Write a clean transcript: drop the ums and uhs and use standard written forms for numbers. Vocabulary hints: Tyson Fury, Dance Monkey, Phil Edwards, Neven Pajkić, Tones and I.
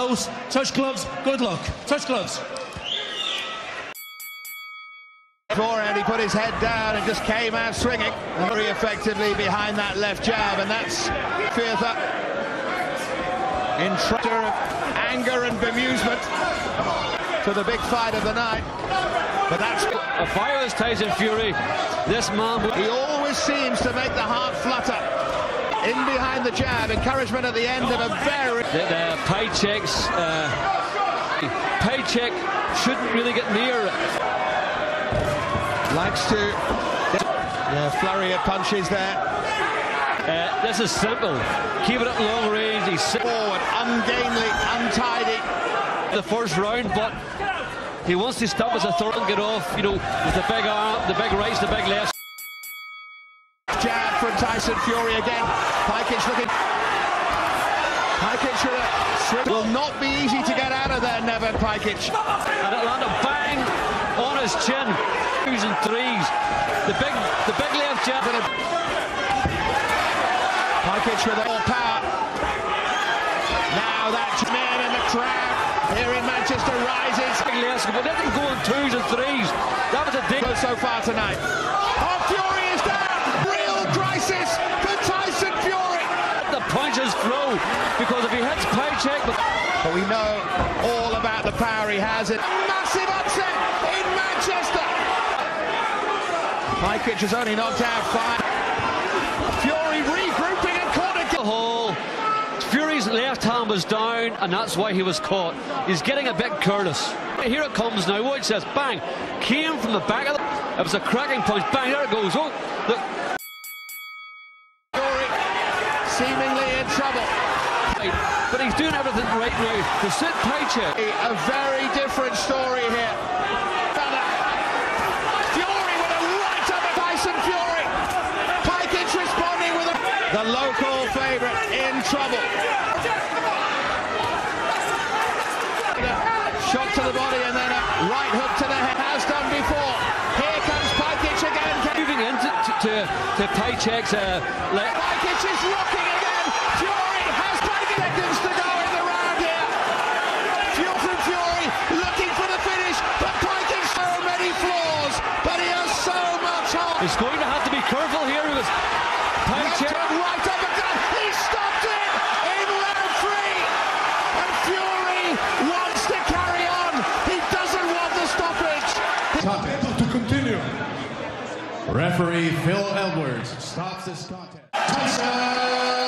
both. Touch gloves, good luck. Touch gloves. Forehand, he put his head down and just came out swinging. Very effectively behind that left jab, and that's fierce up. In treasure of anger and bemusement to the big fight of the night. But that's a fiery Tyson Fury. This man, he always seems to make the heart flutter. In behind the jab, encouragement at the end of a very... Their paychecks, paycheck shouldn't really get near it. Likes to... Yeah, flurry of punches there. This is simple. Keep it up long range. He's forward, ungainly, untidy. The first round, but he wants to stop his authority and get off, you know, with the big arm, the big rights, the big left. Jab from Tyson Fury again. Pajkić looking. Pajkić with a swing. Will not be easy to get out of there, Neven Pajkić. And it'll land a bang on his chin. Twos and threes. The big left jab. Pajkić with all power. Now that's men in the crowd here in Manchester rises. But let them go on twos and threes. That was a deep so far tonight. Oh, Fury is down. Crisis for Tyson Fury. The punches flow because if he hits paycheck, but we know all about the power he has. It massive upset in Manchester. Pajkić has only knocked out 5. Fury regrouping and caught the hole. Fury's left hand was down, and that's why he was caught. He's getting a bit careless. Here it comes now. Watch this. Bang. Came from the back of it was a cracking punch. Bang. There it goes. Oh, look. Seemingly in trouble. But he's doing everything right now. The sit paycheck. A very different story here. Fury with a right up at Tyson Fury. Pajkić responding with a... The local favourite in trouble. Shot to the body and then a right hook to the head. Has done before. Here comes Pajkić again. Moving into paychecks. Pajkić is rocking. He's going to have to be careful here with his punch. Right up again. He stopped it in round 3. And Fury wants to carry on. He doesn't want the stoppage. Able to continue. Referee Phil Edwards stops this contest. Tyson!